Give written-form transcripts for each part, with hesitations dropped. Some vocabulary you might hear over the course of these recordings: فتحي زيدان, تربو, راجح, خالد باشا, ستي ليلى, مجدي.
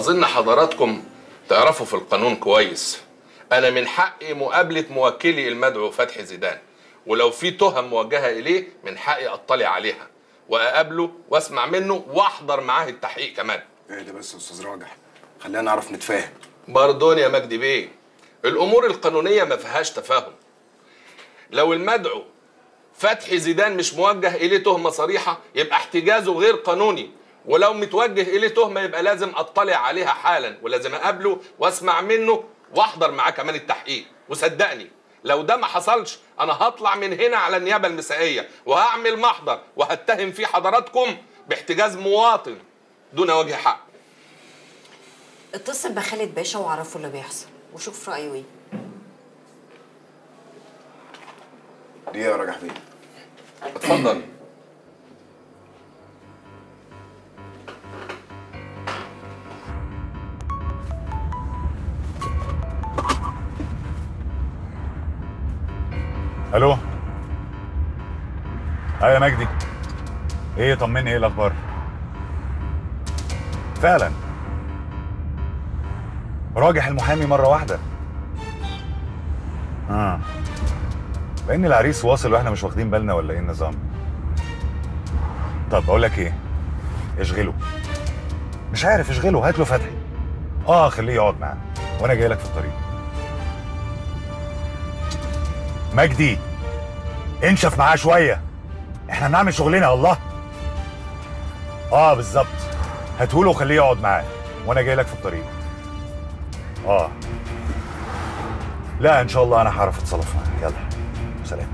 أظن حضراتكم تعرفوا في القانون كويس. أنا من حقي مقابلة موكلي المدعو فتحي زيدان، ولو في تهم موجهة إليه من حقي أطلع عليها وأقابله وأسمع منه وأحضر معاه التحقيق كمان. إيه ده بس يا أستاذ راجح، خلينا نعرف نتفاهم. باردون يا مجدي بيه، الأمور القانونية ما فيهاش تفاهم. لو المدعو فتحي زيدان مش موجه إليه تهمة صريحة يبقى احتجازه غير قانوني، ولو متوجه إليه تهمة يبقى لازم أطلع عليها حالا ولازم أقابله وأسمع منه واحضر معاه كمان التحقيق. وصدقني لو ده ما حصلش أنا هطلع من هنا على النيابة المسائية وهعمل محضر وهتهم فيه حضراتكم باحتجاز مواطن دون وجه حق. اتصل بخالد باشا وعرفه اللي بيحصل وشوف رأيه إيه. دي يا راجح بيه. اتفضل. الو. ايوه يا مجدي. ايه طمني، ايه الاخبار؟ فعلا راجح المحامي مره واحده. لان العريس واصل واحنا مش واخدين بالنا ولا ايه النظام؟ طب اقول لك ايه، اشغله. مش عارف اشغله، هات له فتحي. خليه يقعد معانا وانا جاي لك في الطريق. مجدي انشف معاه شويه، احنا بنعمل شغلنا والله. بالظبط، هاتهوله وخليه يقعد معاه وانا جاي لك في الطريق. لا ان شاء الله انا هعرف اتصرف معاه. يلا سلام.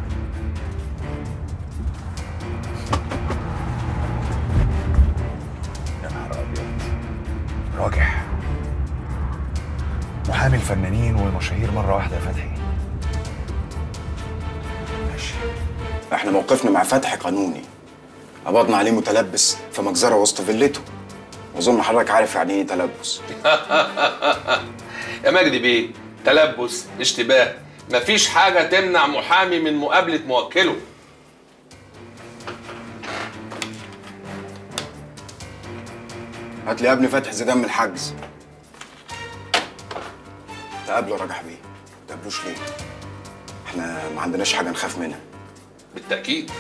يا نهار ابيض، راجح محامي الفنانين والمشاهير مره واحده يا فتحي. ماشي، احنا موقفنا مع فتحي قانوني، قبضنا عليه متلبس في مجزره وسط فيلته، واظن حضرتك عارف يعني ايه تلبس. يا مجدي بيه، تلبس اشتباه، مفيش حاجة تمنع محامي من مقابلة موكله. هات لي ابن فتحي زيدان من الحجز. تقابله راجح بيه، ما تقابلوش ليه؟ احنا ما عندناش حاجة نخاف منها. بالتأكيد.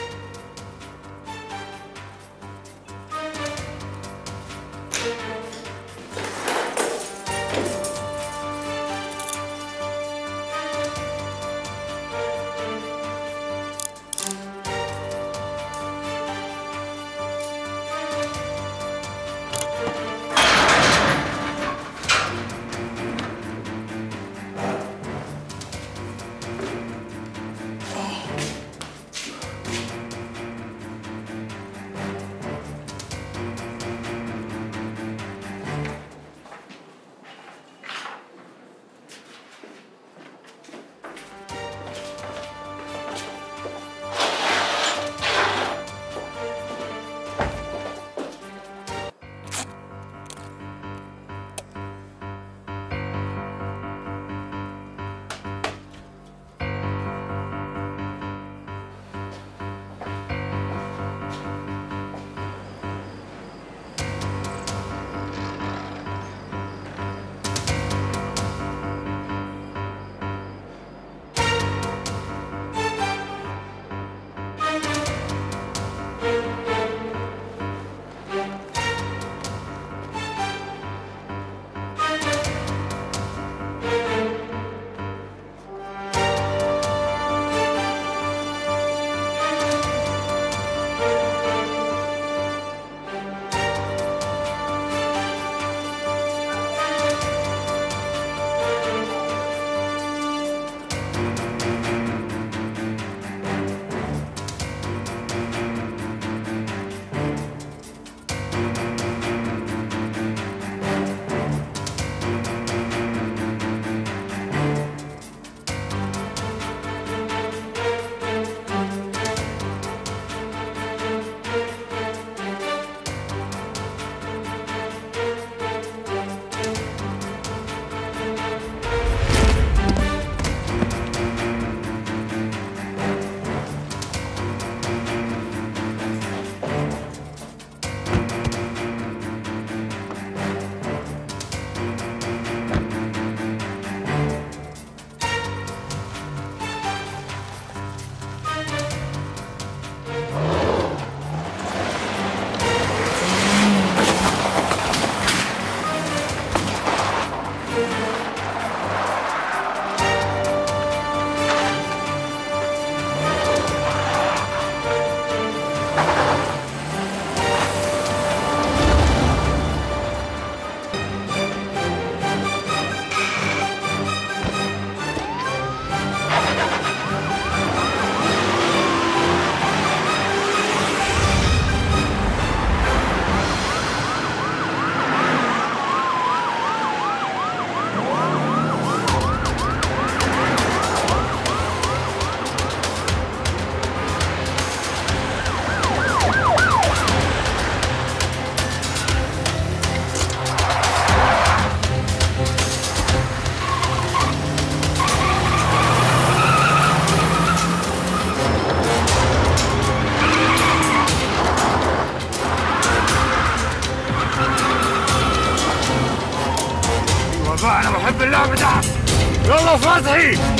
الدفاع بتاعك. يلا فتحي.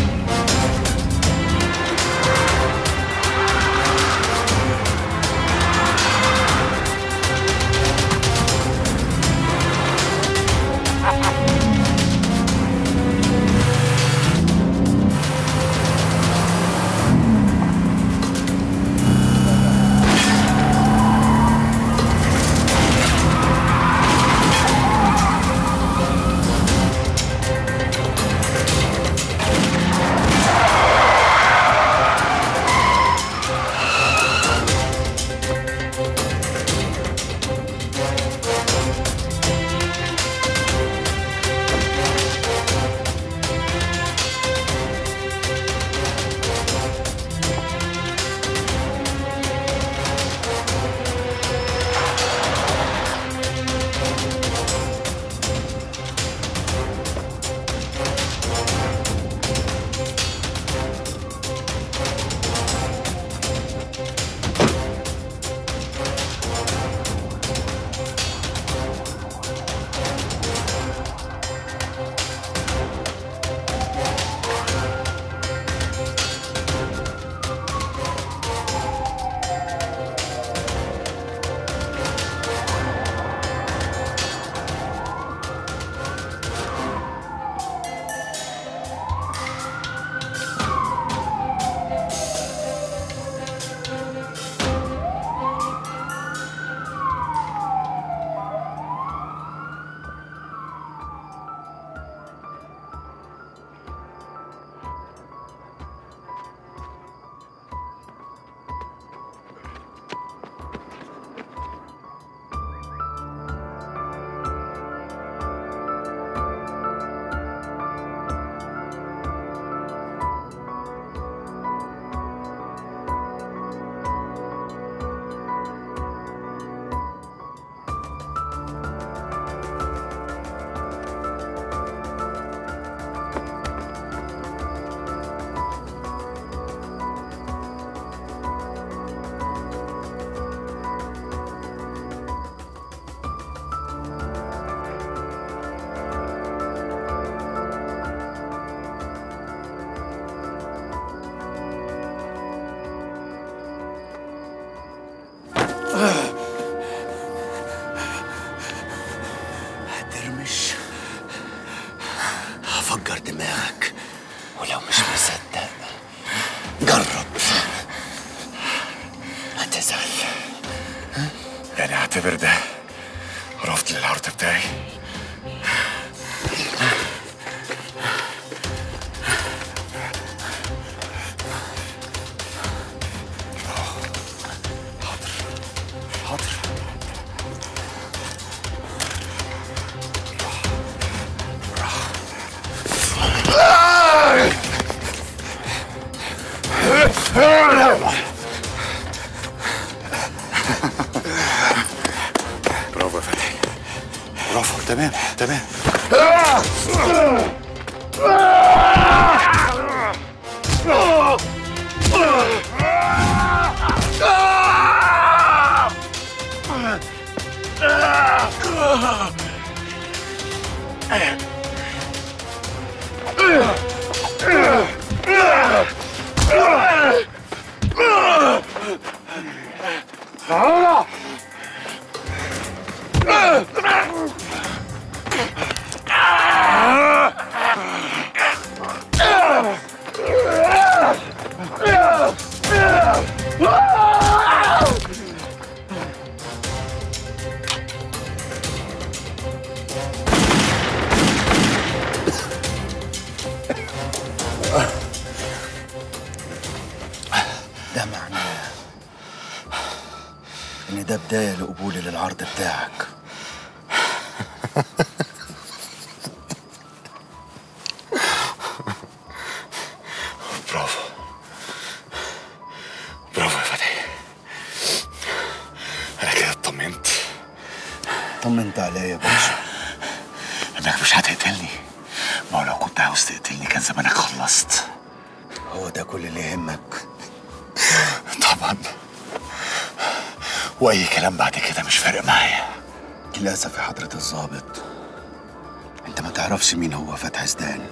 تعرفش مين هو فتحي زيدان،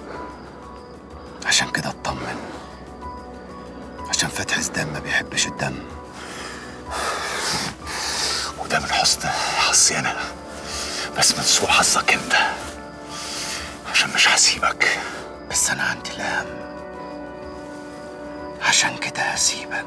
عشان كده اطمن، عشان فتحي زيدان ما بيحبش الدم، وده من حسن حظي انا، بس من سوء حظك انت، عشان مش هسيبك. بس انا عندي الاهم، عشان كده هسيبك.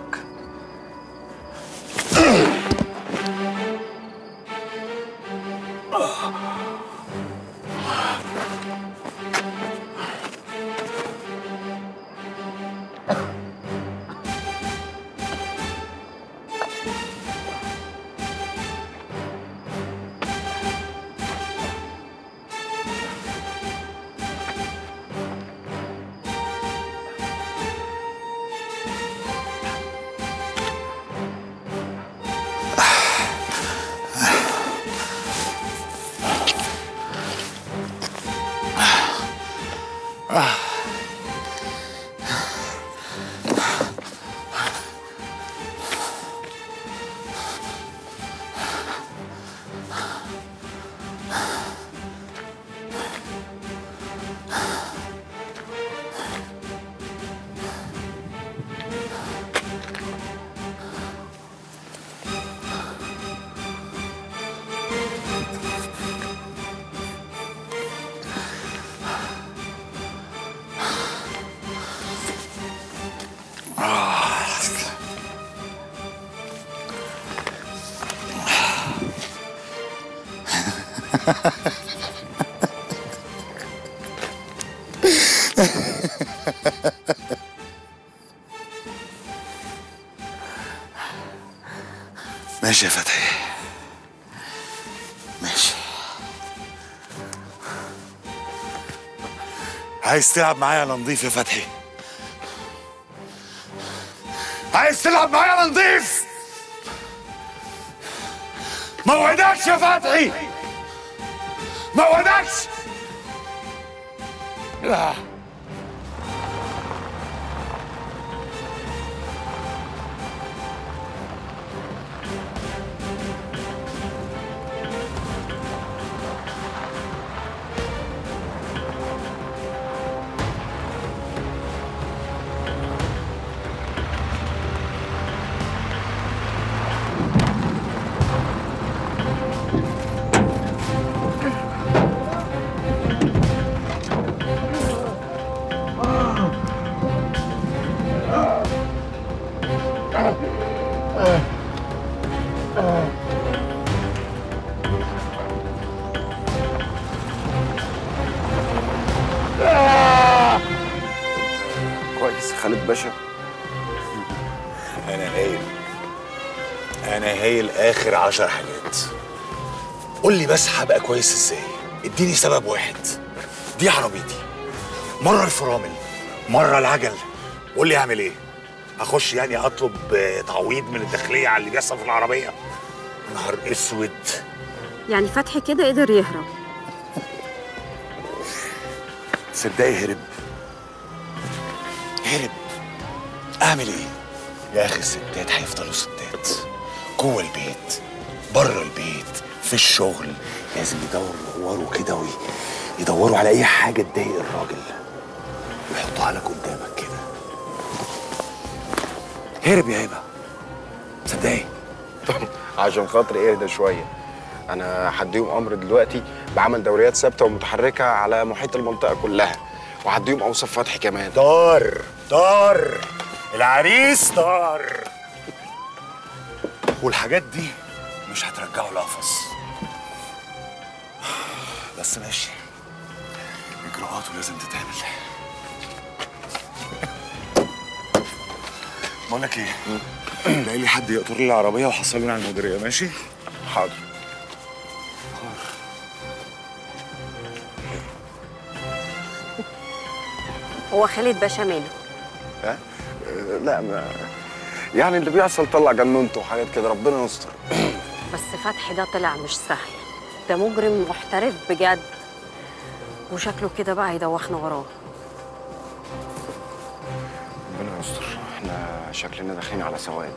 ماشي يا فتحي، ماشي. عايز تلعب معايا على نضيف يا فتحي؟ عايز تلعب معايا على نضيف؟ ما وعدكش يا فتحي، ما وعدكش. كويس خالد باشا. انا هايل اخر 10 حاجات. قول لي بس هبقى كويس ازاي؟ اديني سبب واحد. دي عربيتي، مره الفرامل، مره العجل، قول لي اعمل ايه؟ اخش يعني اطلب تعويض من الداخليه على اللي بيحصل في العربيه؟ نهار اسود. يعني فتحي كده قدر يهرب؟ صدقني هرب. اعمل ايه؟ يا اخي الستات هيفضلوا ستات، جوه البيت، بره البيت، في الشغل، لازم يدوروا كده ويدوروا على اي حاجه تضايق الراجل ويحطها لك قدامك كده. هرب يا هبه، صدقني. عشان خاطر ايه ده شويه، انا هديهم امر دلوقتي بعمل دوريات ثابته ومتحركه على محيط المنطقه كلها، وهديهم اوصاف فتحي كمان. دار العريس دار، والحاجات دي مش هترجعه لقفص. بس ماشي، اجراءاته لازم تتعمل. بقول لك ايه، لاقي لي حد يقطر لي العربيه وحصلنا على المديريه. ماشي حاضر. هو خالد باشا ماله؟ ها؟ لا، ما يعني اللي بيحصل طلع جنونته وحاجات كده، ربنا يستر. بس فتحي ده طلع مش سهل، ده مجرم محترف بجد، وشكله كده بقى هيدوخنا وراه. ربنا يستر، احنا شكلنا داخلين على سواد.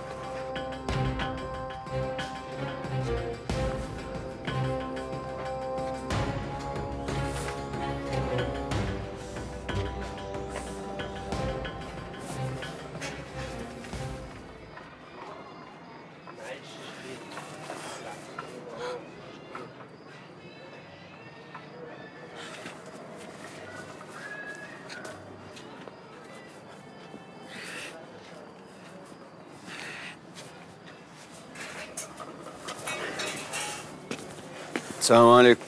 السلام عليكم.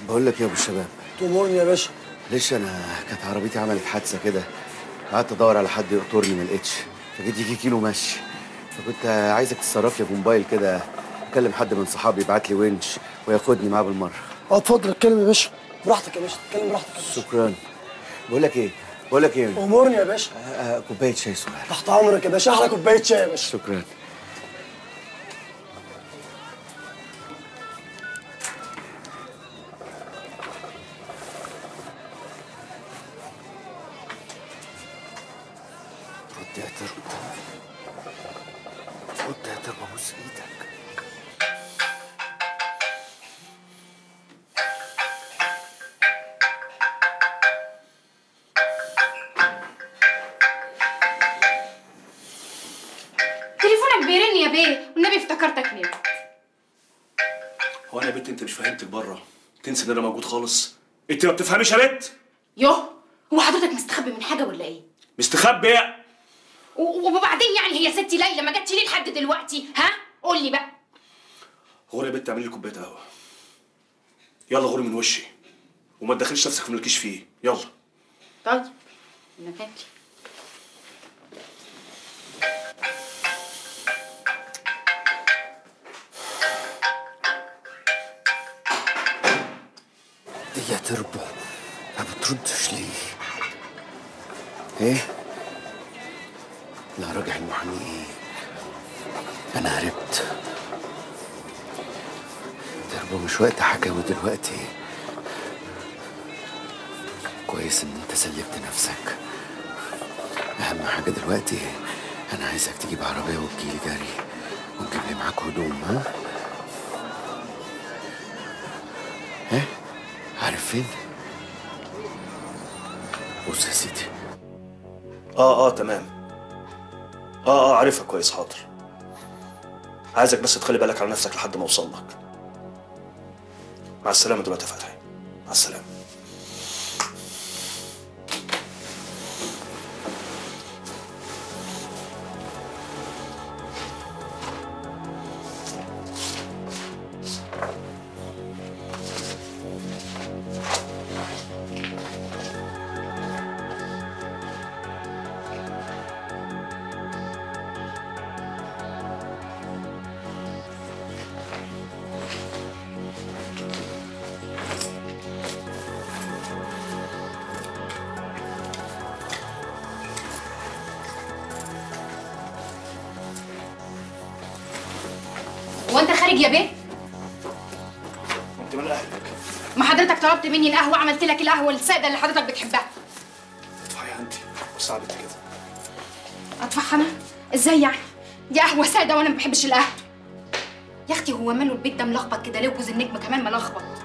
بقول لك يا ابو الشباب. تأمرني يا باشا. ليش انا كانت عربيتي عملت حادثه كده، قعدت ادور على حد يقطرني ما لقيتش، فجيت يجي كيلو مشي، فكنت عايزك تتصرف لي بموبايل كده، اكلم حد من صحابي يبعت لي ونش وياخدني معاه بالمره. اه اتفضل اتكلم يا باشا، براحتك يا باشا، اتكلم براحتك يا باشا. شكرا. بقول لك ايه؟ امرني يا باشا. كوبايه شاي صغيره. تحت امرك يا باشا، احلى كوبايه شاي يا باشا. شكرا. رد يا تربو بوس ايدك. تليفونك بيرن يا بيه، والنبي افتكرتك نمت. هو انا يا بنت انت مش فاهمتك بره، تنسي ان انا موجود خالص؟ انت ما بتفهميش يا بنت؟ يوه، هو حضرتك مستخبي من حاجه ولا ايه؟ مستخبي ايه؟ وبعدين يعني هي ستي ليلى ما جاتش ليه لحد دلوقتي؟ ها؟ قول لي بقى. غوري يا بنت، اعملي لي كوبايه قهوه. يلا غوري من وشي، وما تدخليش نفسك في ملكيش فيه، يلا. طيب، انا فاكر. ايه يا تربو؟ ما بتردش ليه؟ ايه؟ لا راجح المحامي ايه؟ أنا هربت. تربو مش وقت حكاوي دلوقتي. كويس إن أنت سلبت نفسك. أهم حاجة دلوقتي أنا عايزك تجيب عربية وتجيلي جري، وتجيب لي معاك هدوم. ها؟ عارف فين؟ بص يا سيدي. تمام. عارفها كويس. حاضر. عايزك بس تخلي بالك على نفسك لحد ما اوصل لك. مع السلامه دلوقتي يا فتحي. مع السلامه. هو انت خارج يا بيه؟ انت من اهلك. ما حضرتك طلبت مني القهوه، عملت لك القهوه الساده اللي حضرتك بتحبها. اطفحي يا انتي، وساعة بنت كده. اطفحها انا؟ ازاي يعني؟ دي قهوه ساده وانا ما بحبش القهوه. يا اختي هو ماله البيت ده ملخبط كده ليه؟ وجوز النجم كمان ملخبط.